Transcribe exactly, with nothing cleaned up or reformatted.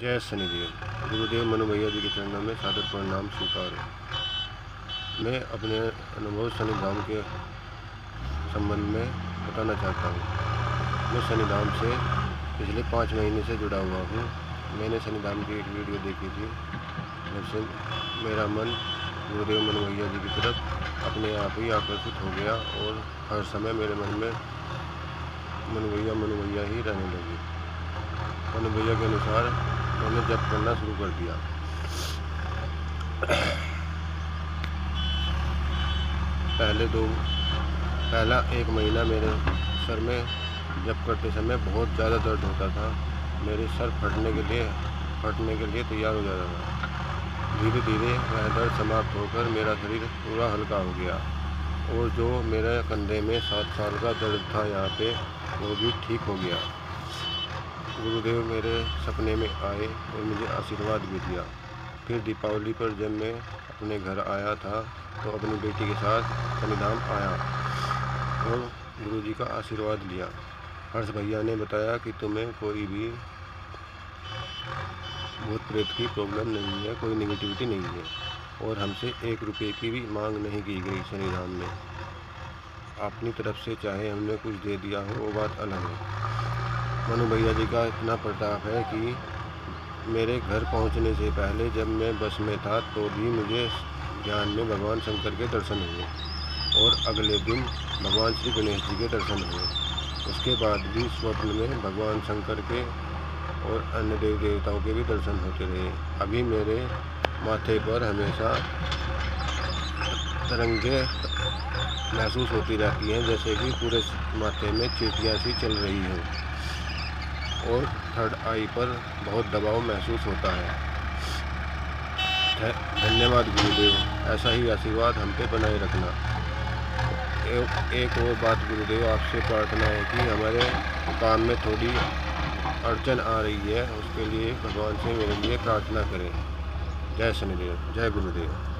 जय शनिदेव। गुरुदेव मनु भैया जी के चरणों में सादर परिणाम स्वीकार है। मैं अपने अनुभव शनिधाम के संबंध में बताना चाहता हूँ। मैं शनिधाम से पिछले पाँच महीने से जुड़ा हुआ हूँ। मैंने शनिधाम की एक वीडियो देखी थी, जबसे मेरा मन गुरुदेव मनु भैया जी की तरफ अपने आप ही आकर्षित हो गया और हर समय मेरे मन में मनु भैया मनु भैया ही रहने लगी। मनु भैया के अनुसार मैंने जप करना शुरू कर दिया। पहले दो पहला एक महीना मेरे सर में जप करते समय बहुत ज़्यादा दर्द होता था। मेरे सर फटने के लिए फटने के लिए तैयार हो जाता था। धीरे धीरे वह दर्द समाप्त होकर मेरा शरीर पूरा हल्का हो गया और जो मेरे कंधे में सात साल का दर्द था यहाँ पे, वो भी ठीक हो गया। गुरुदेव मेरे सपने में आए और मुझे आशीर्वाद भी दिया। फिर दीपावली पर जब मैं अपने घर आया था तो अपनी बेटी के साथ शनिधाम आया और गुरुजी का आशीर्वाद लिया। हर्ष भैया ने बताया कि तुम्हें कोई भी भूत प्रेत की प्रॉब्लम नहीं है, कोई नेगेटिविटी नहीं है और हमसे एक रुपये की भी मांग नहीं की गई। शनिधाम में अपनी तरफ से चाहे हमने कुछ दे दिया हो, वो बात अलग है। मनु भैया जी का इतना प्रताप है कि मेरे घर पहुंचने से पहले जब मैं बस में था तो भी मुझे ध्यान में भगवान शंकर के दर्शन हुए और अगले दिन भगवान श्री गणेश जी के दर्शन हुए। उसके बाद भी स्वप्न में भगवान शंकर के और अन्य देव देवताओं के भी दर्शन होते रहे। अभी मेरे माथे पर हमेशा तरंगे महसूस होती रहती हैं, जैसे कि पूरे माथे में चींटियाँ सी चल रही हैं और थर्ड आई पर बहुत दबाव महसूस होता है। धन्यवाद गुरुदेव, ऐसा ही आशीर्वाद हम पे बनाए रखना। ए, एक और बात गुरुदेव, आपसे प्रार्थना है कि हमारे काम में थोड़ी अड़चन आ रही है, उसके लिए भगवान से मेरे लिए प्रार्थना करें। जय शनिदेव, जय गुरुदेव।